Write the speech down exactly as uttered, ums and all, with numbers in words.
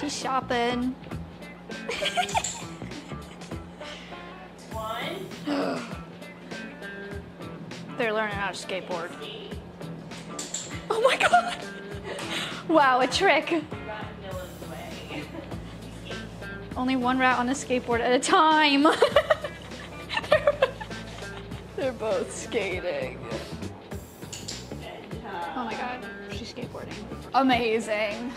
She's shopping. One. They're learning how to skateboard. Oh my god! Wow, a trick. Only one rat on a skateboard at a time. they're, they're both skating. Oh my god, she's skateboarding. Amazing.